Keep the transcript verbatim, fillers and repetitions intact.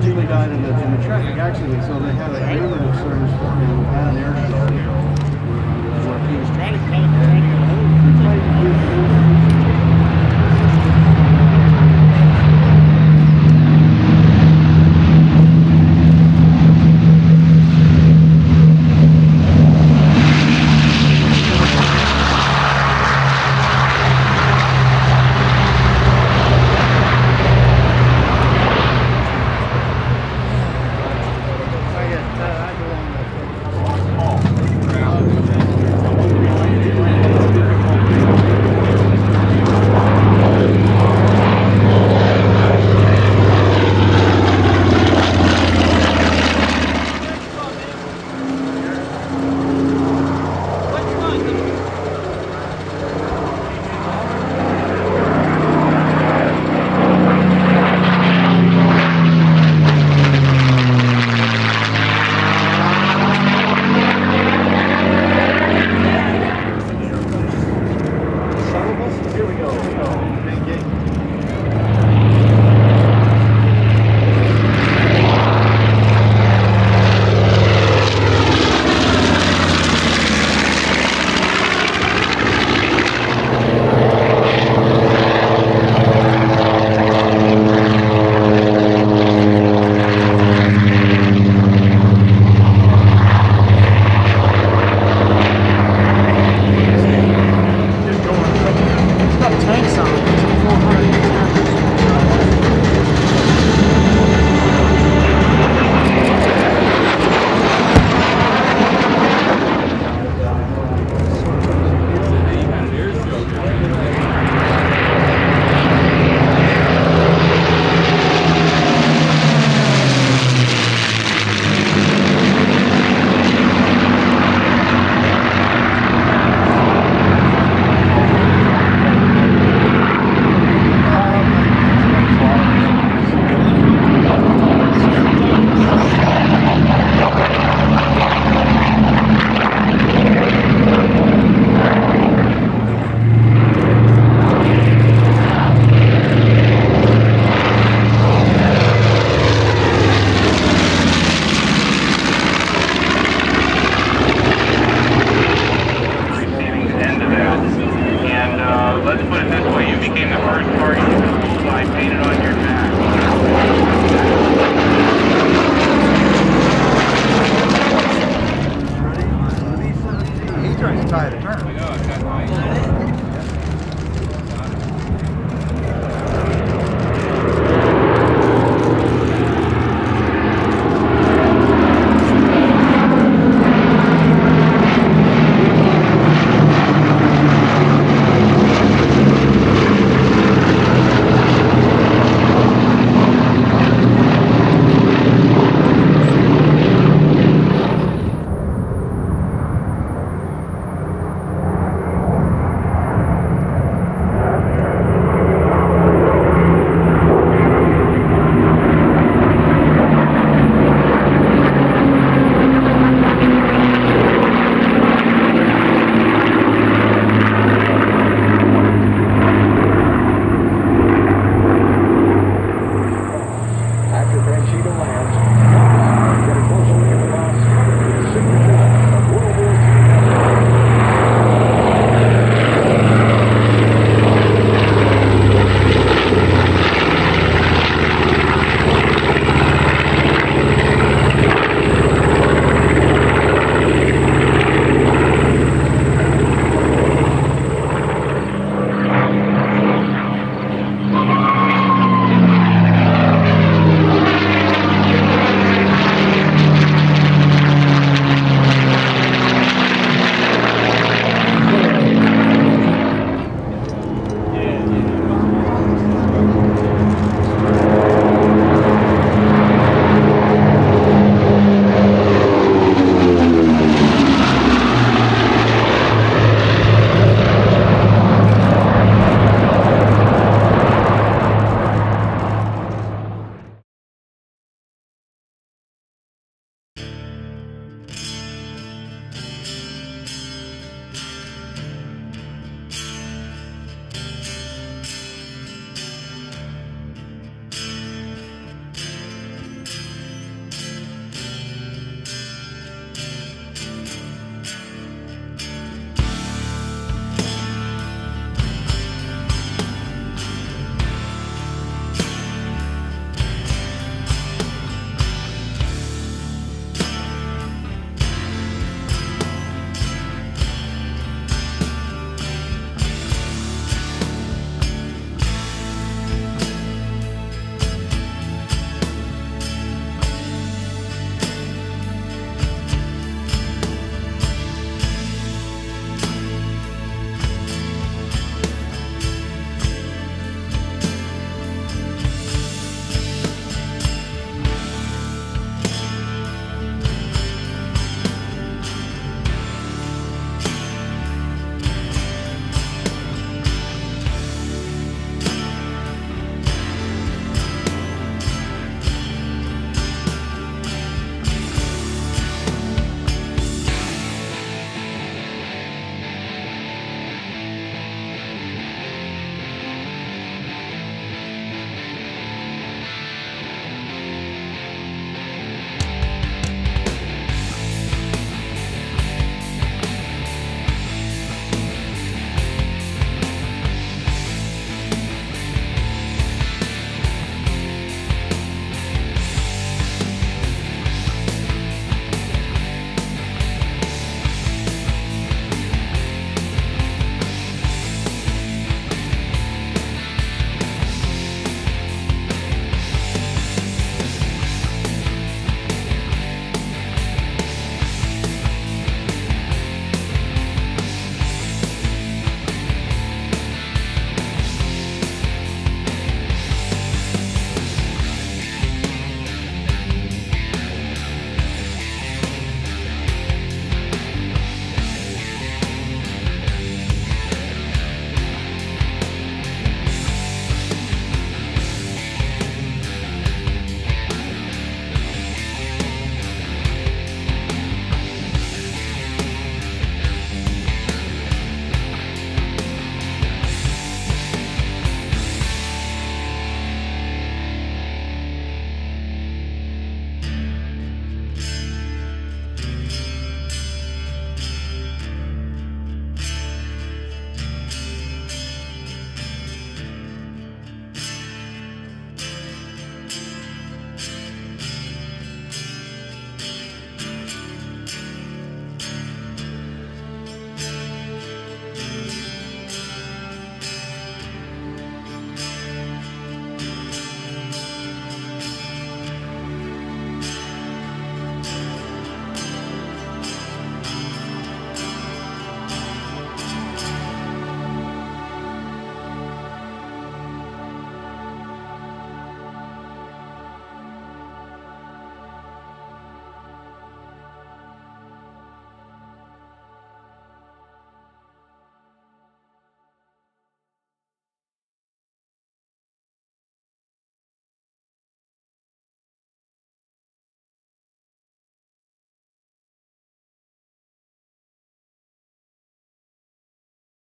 allegedly died in the, in the traffic accident, so they had an ambulance service for him at an airstrip.